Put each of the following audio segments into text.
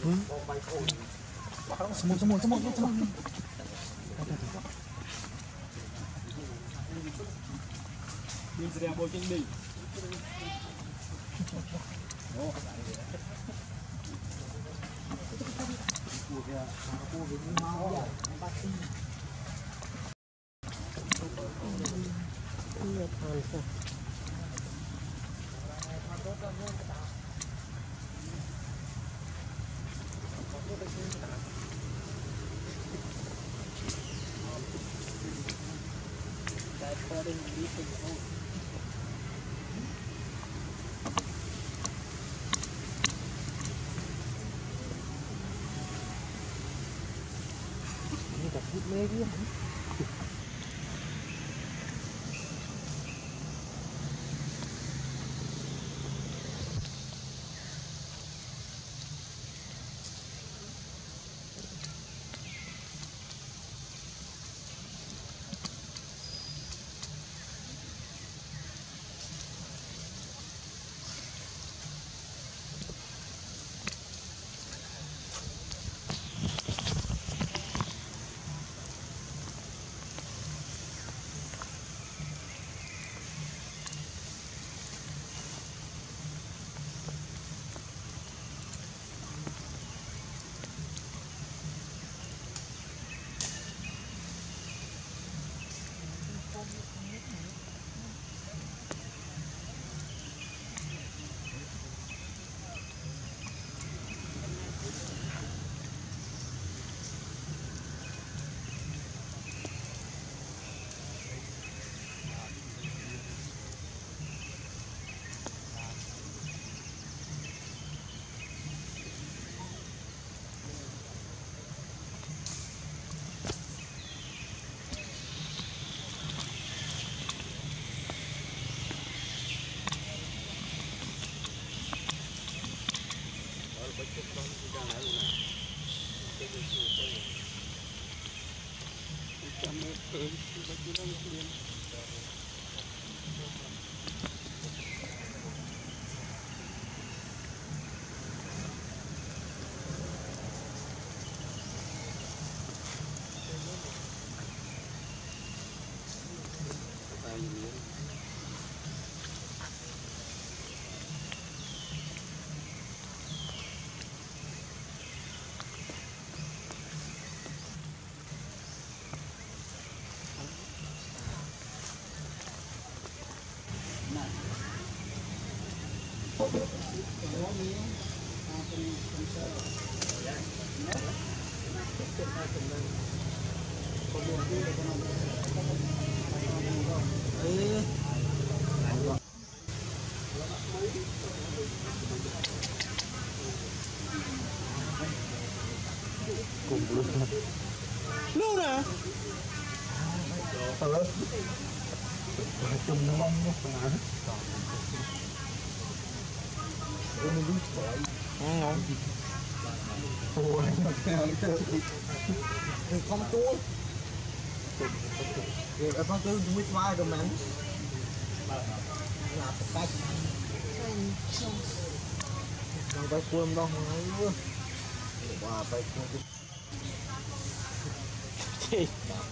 Semut. Maybe. Luna. Hello.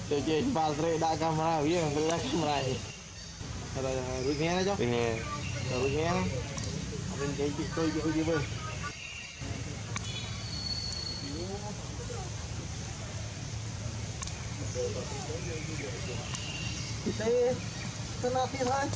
Để chơi vào rồi đã camera với em rồi đã camera rồi rút nghe đó chứ rút nghe đó mình chạy chị tôi vô đi bên đây tên là tiền thôi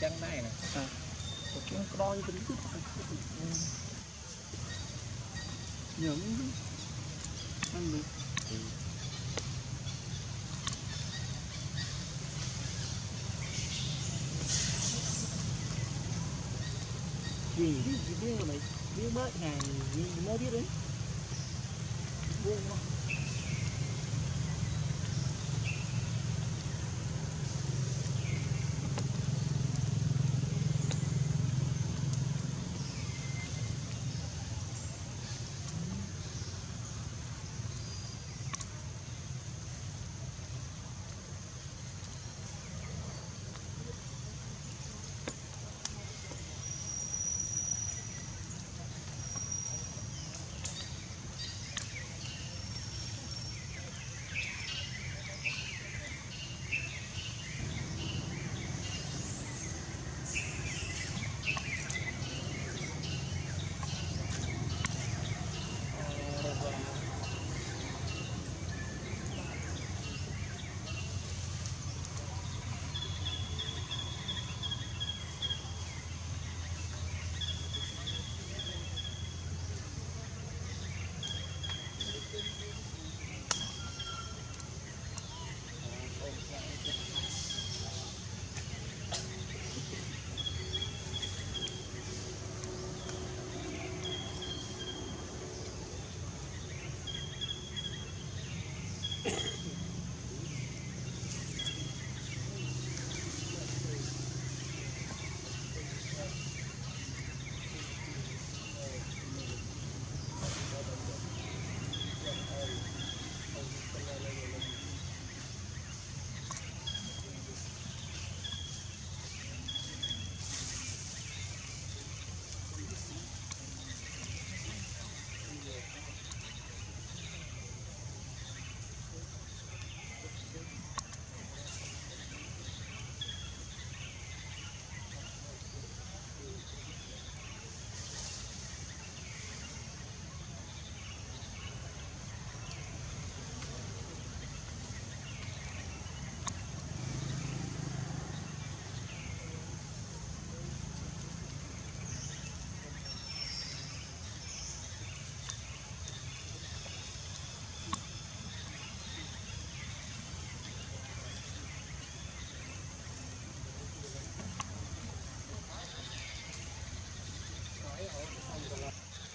trắng này này. Một cái coi như tính những ăn được. Gì biết rồi mày, biết mới hàng gì mới biết đấy. Buông quá.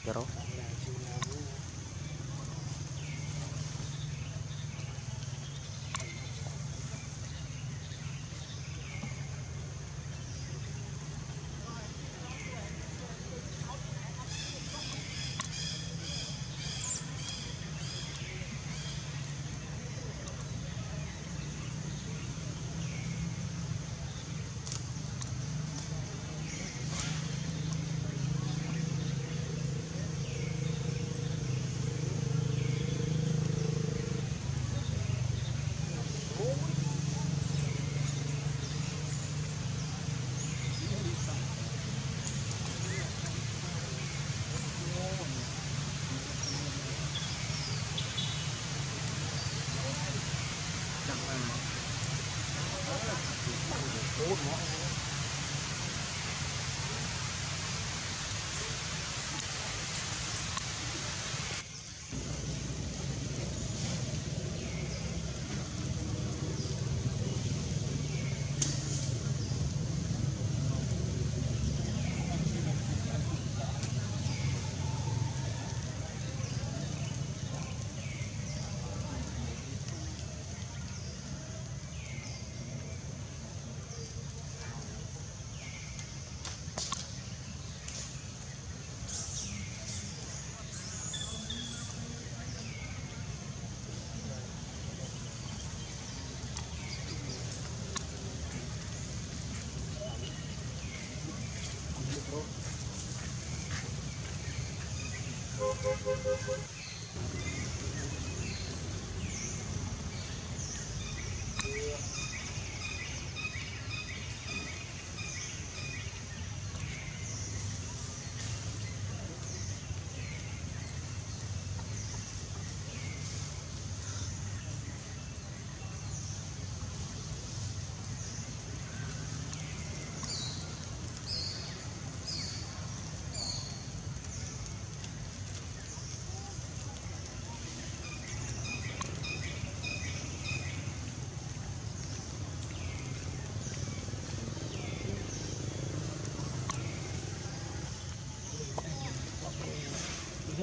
Jero.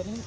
akhirnya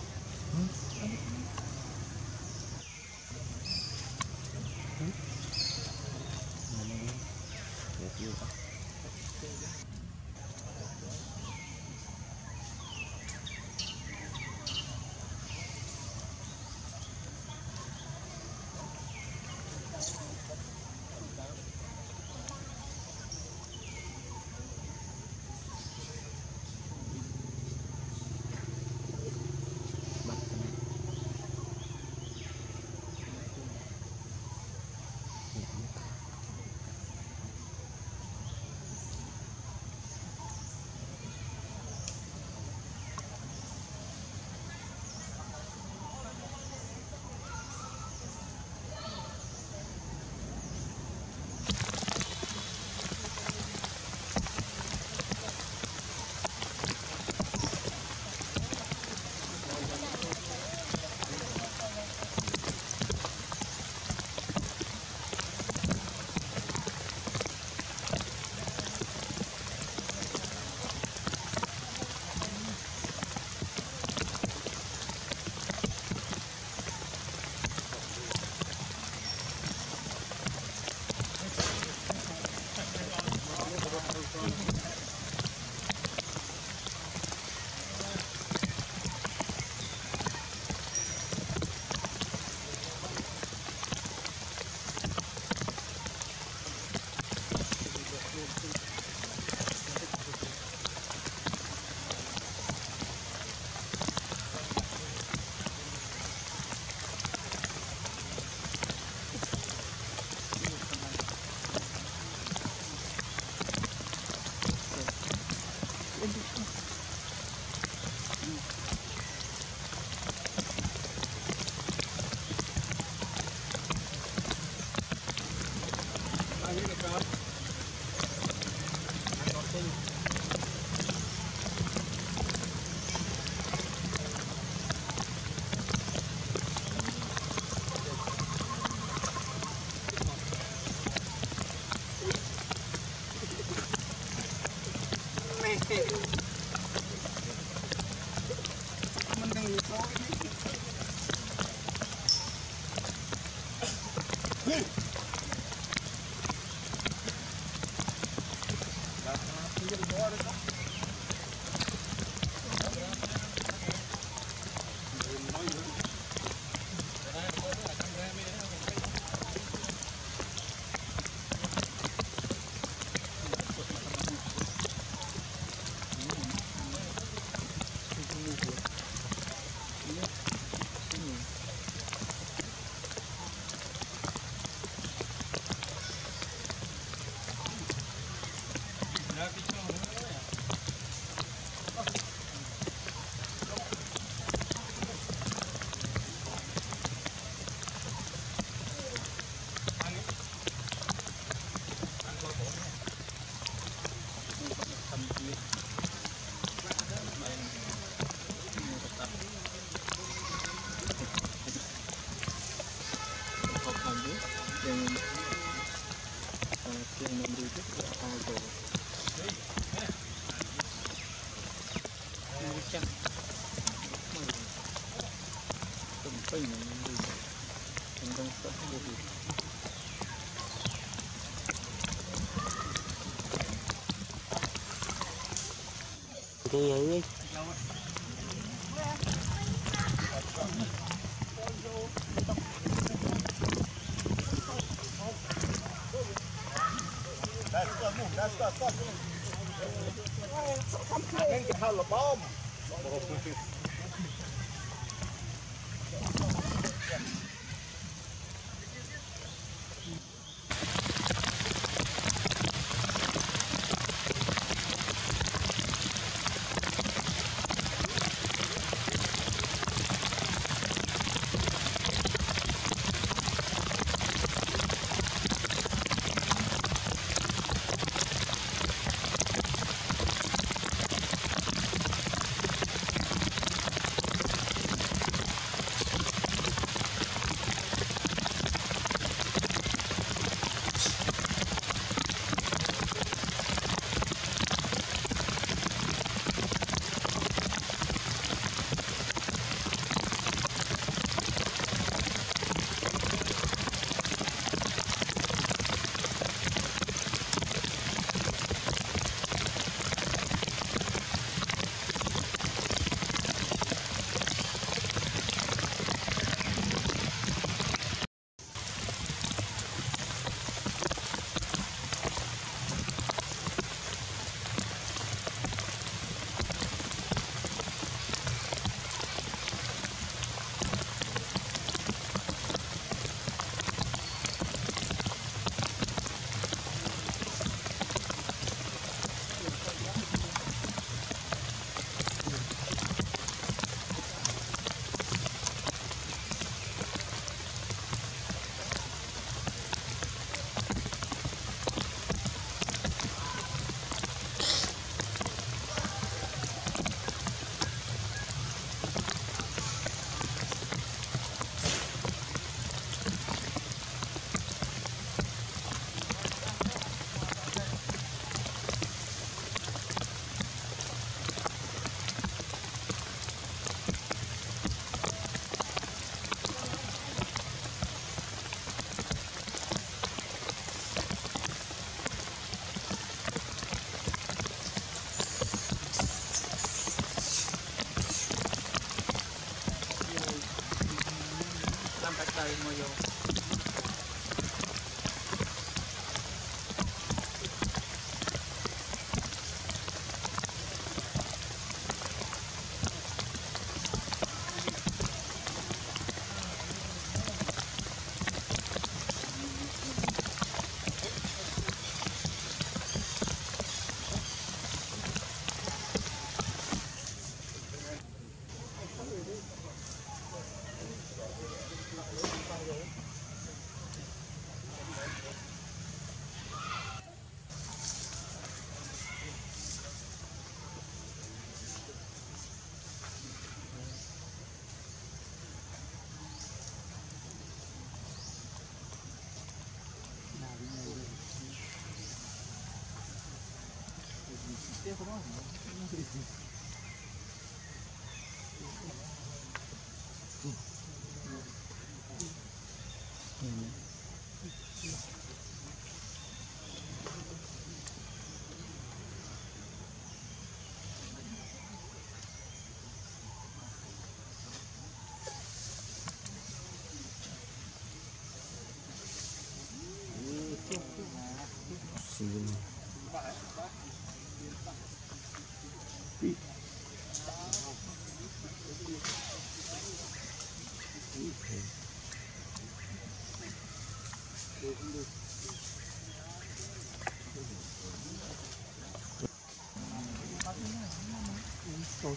ang tagtawin mo yung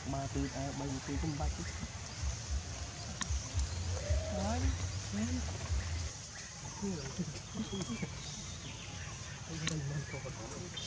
mà từ bây giờ tôi cũng bắt chứ. Đấy, đấy.